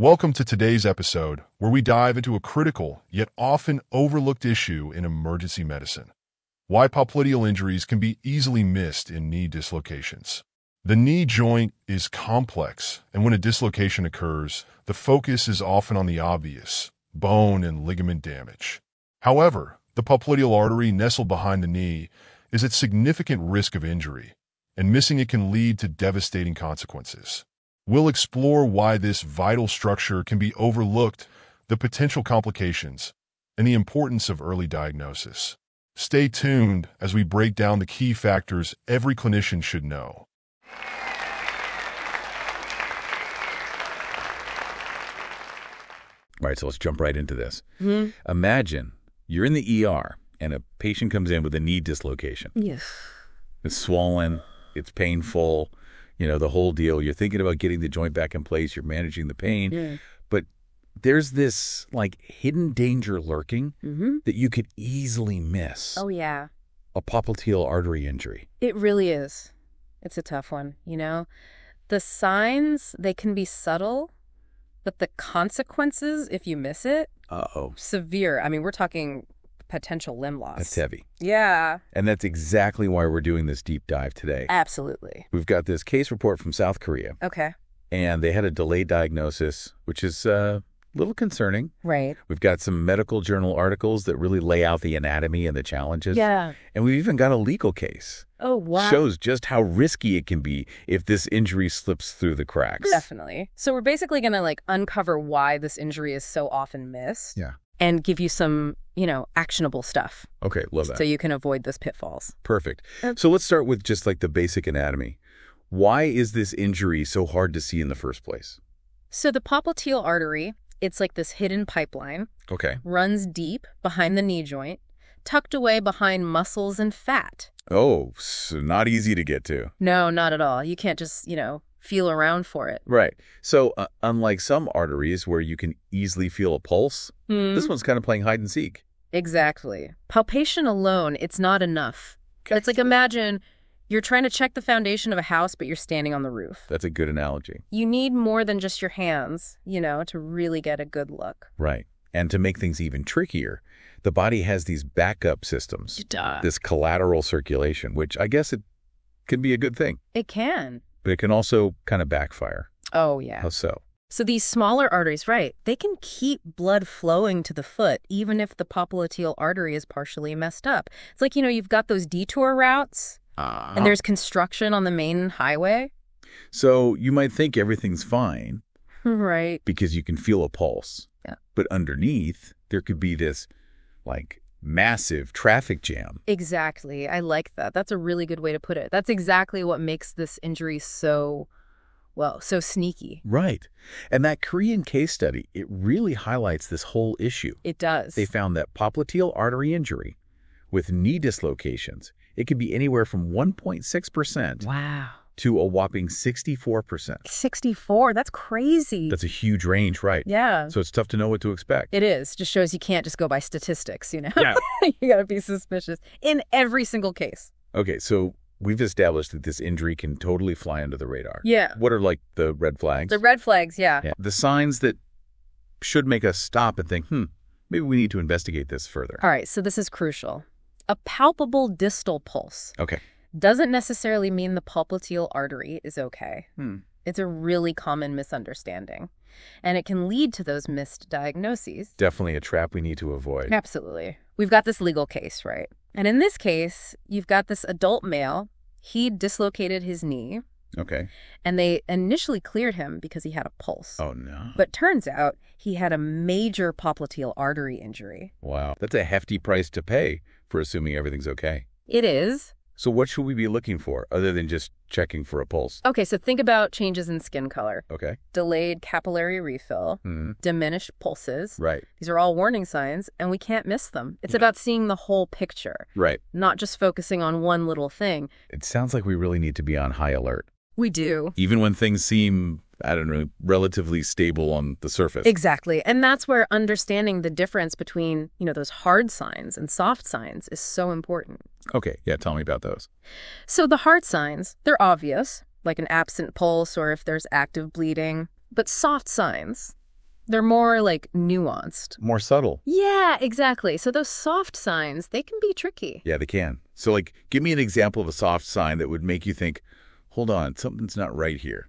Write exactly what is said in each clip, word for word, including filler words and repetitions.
Welcome to today's episode, where we dive into a critical yet often overlooked issue in emergency medicine: why popliteal injuries can be easily missed in knee dislocations. The knee joint is complex, and when a dislocation occurs, the focus is often on the obvious: bone and ligament damage. However, the popliteal artery nestled behind the knee is at significant risk of injury, and missing it can lead to devastating consequences. We'll explore why this vital structure can be overlooked, the potential complications, and the importance of early diagnosis. Stay tuned as we break down the key factors every clinician should know. All right, so let's jump right into this. Mm-hmm. Imagine you're in the E R and a patient comes in with a knee dislocation. Yes. It's swollen, it's painful. You know, the whole deal. You're thinking about getting the joint back in place. You're managing the pain. Yeah. But there's this, like, hidden danger lurking mm-hmm. that you could easily miss. Oh, yeah. A popliteal artery injury. It really is. It's a tough one, you know. The signs, they can be subtle, but the consequences, if you miss it, uh-oh, severe. I mean, we're talking potential limb loss. That's heavy. Yeah. And that's exactly why we're doing this deep dive today. Absolutely. We've got this case report from South Korea. Okay. And they had a delayed diagnosis, which is uh, a little concerning. Right. We've got some medical journal articles that really lay out the anatomy and the challenges. Yeah. And we've even got a legal case. Oh, wow. Shows just how risky it can be if this injury slips through the cracks. Definitely. So we're basically going to, like, uncover why this injury is so often missed. Yeah. And give you some, you know, actionable stuff. Okay, love that. So you can avoid those pitfalls. Perfect. So let's start with just, like, the basic anatomy. Why is this injury so hard to see in the first place? So the popliteal artery, it's like this hidden pipeline. Okay. Runs deep behind the knee joint, tucked away behind muscles and fat. Oh, so not easy to get to. No, not at all. You can't just, you know, feel around for it. Right. So uh, unlike some arteries where you can easily feel a pulse, mm. this one's kind of playing hide and seek. Exactly. Palpation alone, it's not enough. Okay. It's like, imagine you're trying to check the foundation of a house, but you're standing on the roof. That's a good analogy. You need more than just your hands, you know, to really get a good look. Right. And to make things even trickier, the body has these backup systems. Duh. This collateral circulation, which I guess it can be a good thing. It can. But it can also kind of backfire. Oh, yeah. How so? So these smaller arteries, right, they can keep blood flowing to the foot, even if the popliteal artery is partially messed up. It's like, you know, you've got those detour routes, uh-huh. and there's construction on the main highway. So you might think everything's fine. Right. Because you can feel a pulse. Yeah. But underneath, there could be this, like, massive traffic jam. Exactly. I like that. That's a really good way to put it. That's exactly what makes this injury so... Well, so sneaky. Right. And that Korean case study, it really highlights this whole issue. It does. They found that popliteal artery injury with knee dislocations, it could be anywhere from one point six percent wow. to a whopping sixty-four percent. sixty-four? That's crazy. That's a huge range, right? Yeah. So it's tough to know what to expect. It is. Just shows you can't just go by statistics, you know? Yeah. You got to be suspicious in every single case. Okay, so... we've established that this injury can totally fly under the radar. Yeah. What are, like, the red flags? The red flags, yeah. yeah. The signs that should make us stop and think, hmm, maybe we need to investigate this further. All right, so this is crucial. A palpable distal pulse. Okay. Doesn't necessarily mean the popliteal artery is okay. Hmm. It's a really common misunderstanding. And it can lead to those missed diagnoses. Definitely a trap we need to avoid. Absolutely. We've got this legal case, right? And in this case, you've got this adult male. He dislocated his knee. Okay. And they initially cleared him because he had a pulse. Oh, no. But turns out he had a major popliteal artery injury. Wow. That's a hefty price to pay for assuming everything's okay. It is. So what should we be looking for other than just checking for a pulse? Okay, so think about changes in skin color. Okay. Delayed capillary refill, mm-hmm. diminished pulses. Right. These are all warning signs, and we can't miss them. It's yeah. about seeing the whole picture. Right. Not just focusing on one little thing. It sounds like we really need to be on high alert. We do. Even when things seem, I don't know, relatively stable on the surface. Exactly. And that's where understanding the difference between, you know, those hard signs and soft signs is so important. Okay. Yeah. Tell me about those. So the hard signs, they're obvious, like an absent pulse or if there's active bleeding. But soft signs, They're more like nuanced. More subtle. Yeah, exactly. So those soft signs, they can be tricky. Yeah, they can. So like, give me an example of a soft sign that would make you think, hold on, something's not right here.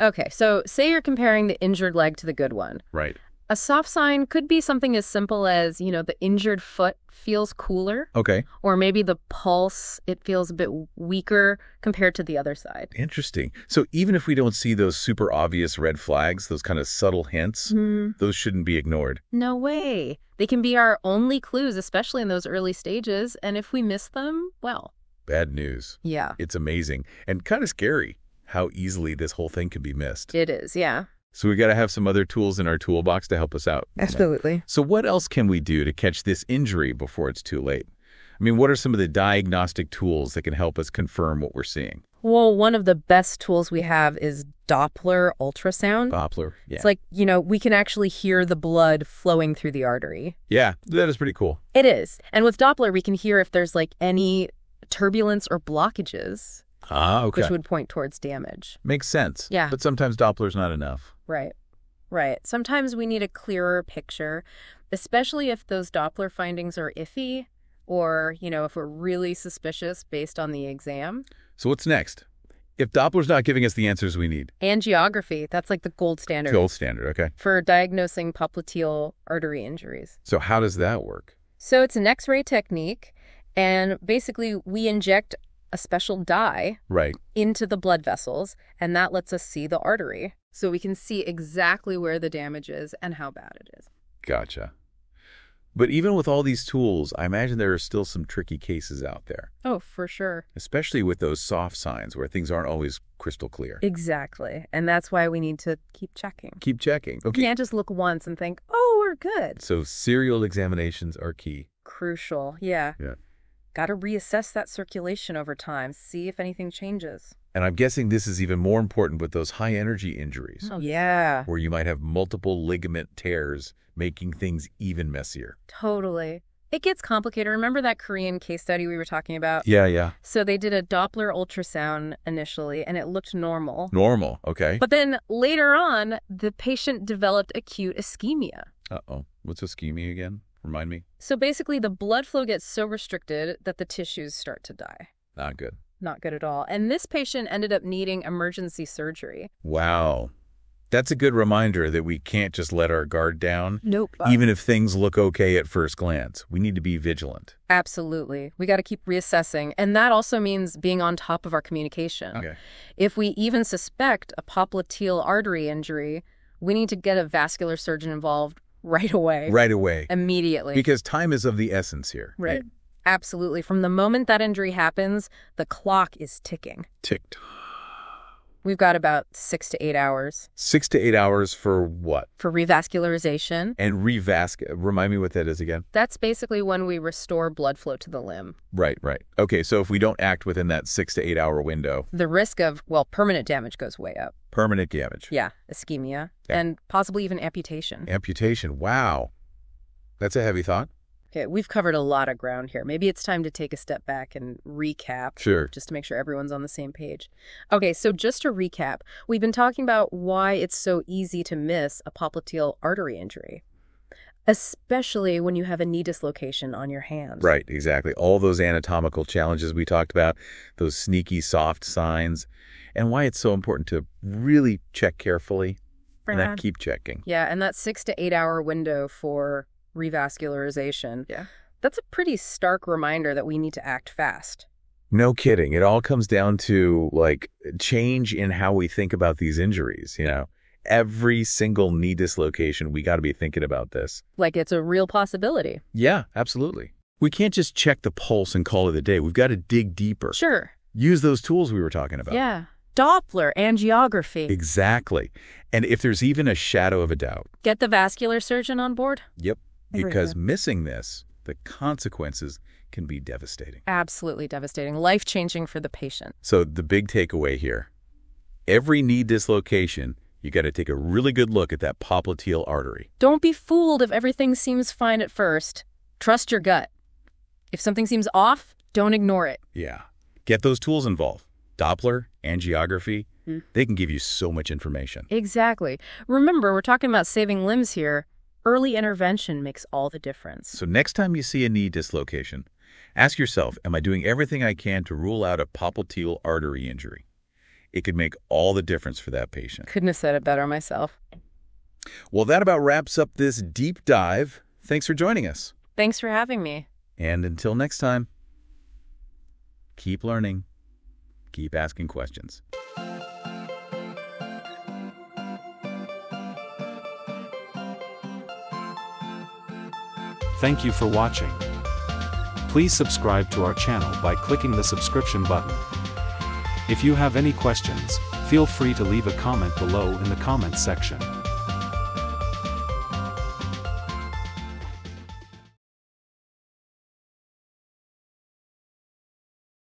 Okay, so say you're comparing the injured leg to the good one. Right. A soft sign could be something as simple as, you know, the injured foot feels cooler. Okay. Or maybe the pulse, it feels a bit weaker compared to the other side. Interesting. So even if we don't see those super obvious red flags, those kind of subtle hints, mm. those shouldn't be ignored. No way. They can be our only clues, especially in those early stages. And if we miss them, well. Bad news. Yeah. It's amazing and kind of scary how easily this whole thing can be missed. It is, yeah. So we got to have some other tools in our toolbox to help us out. Absolutely. So what else can we do to catch this injury before it's too late? I mean, what are some of the diagnostic tools that can help us confirm what we're seeing? Well, one of the best tools we have is Doppler ultrasound. Doppler, yeah. It's like, you know, we can actually hear the blood flowing through the artery. Yeah, that is pretty cool. It is. And with Doppler, we can hear if there's like any turbulence or blockages. Ah, okay. Which would point towards damage. Makes sense. Yeah. But sometimes Doppler's not enough. Right. Right. Sometimes we need a clearer picture, especially if those Doppler findings are iffy or, you know, if we're really suspicious based on the exam. So what's next? If Doppler's not giving us the answers we need. Angiography. That's like the gold standard. Gold standard. Okay. For diagnosing popliteal artery injuries. So how does that work? So it's an X-ray technique, and basically we inject a special dye right. into the blood vessels, and that lets us see the artery. So we can see exactly where the damage is and how bad it is. Gotcha. But even with all these tools, I imagine there are still some tricky cases out there. Oh, for sure. Especially with those soft signs where things aren't always crystal clear. Exactly. And that's why we need to keep checking. Keep checking. Okay. You can't just look once and think, oh, we're good. So serial examinations are key. Crucial. Yeah. Yeah. Got to reassess that circulation over time, see if anything changes. And I'm guessing this is even more important with those high-energy injuries. Oh, yeah. Where you might have multiple ligament tears, making things even messier. Totally. It gets complicated. Remember that Korean case study we were talking about? Yeah, yeah. So they did a Doppler ultrasound initially, and it looked normal. Normal, okay. But then later on, the patient developed acute ischemia. Uh-oh. What's ischemia again? Remind me. So basically, the blood flow gets so restricted that the tissues start to die. Not good. Not good at all. And this patient ended up needing emergency surgery. Wow. That's a good reminder that we can't just let our guard down. Nope. Even if things look okay at first glance, we need to be vigilant. Absolutely. We got to keep reassessing. And that also means being on top of our communication. Okay. If we even suspect a popliteal artery injury, we need to get a vascular surgeon involved right away. Right away. Immediately. Because time is of the essence here. Right. Right. Absolutely. From the moment that injury happens, the clock is ticking. Ticked. We've got about six to eight hours. Six to eight hours for what? For revascularization. And revasc... Remind me what that is again. That's basically when we restore blood flow to the limb. Right, right. Okay, so if we don't act within that six to eight hour window, the risk of, well, permanent damage goes way up. Permanent damage. Yeah, ischemia. Yeah. And possibly even amputation. Amputation. Wow. That's a heavy thought. Okay, we've covered a lot of ground here. Maybe it's time to take a step back and recap. Sure. Just to make sure everyone's on the same page. Okay, so just to recap, we've been talking about why it's so easy to miss a popliteal artery injury, especially when you have a knee dislocation on your hand. Right, exactly. All those anatomical challenges we talked about, those sneaky soft signs, and why it's so important to really check carefully and then keep checking. Yeah, and that six to eight hour window for revascularization. Yeah. That's a pretty stark reminder that we need to act fast. No kidding. It all comes down to like change in how we think about these injuries, you know. Every single knee dislocation, we got to be thinking about this. Like it's a real possibility. Yeah, absolutely. We can't just check the pulse and call it a day. We've got to dig deeper. Sure. Use those tools we were talking about. Yeah. Doppler, angiography. Exactly. And if there's even a shadow of a doubt, get the vascular surgeon on board. Yep. Because missing this, the consequences can be devastating. Absolutely devastating. Life-changing for the patient. So the big takeaway here, every knee dislocation, you got to take a really good look at that popliteal artery. Don't be fooled if everything seems fine at first. Trust your gut. If something seems off, don't ignore it. Yeah. Get those tools involved. Doppler, angiography, Mm. They can give you so much information. Exactly. Remember, we're talking about saving limbs here. Early intervention makes all the difference. So next time you see a knee dislocation, ask yourself, am I doing everything I can to rule out a popliteal artery injury? It could make all the difference for that patient. Couldn't have said it better myself. Well, that about wraps up this deep dive. Thanks for joining us. Thanks for having me. And until next time, keep learning, keep asking questions. Thank you for watching. Please subscribe to our channel by clicking the subscription button. If you have any questions, feel free to leave a comment below in the comments section.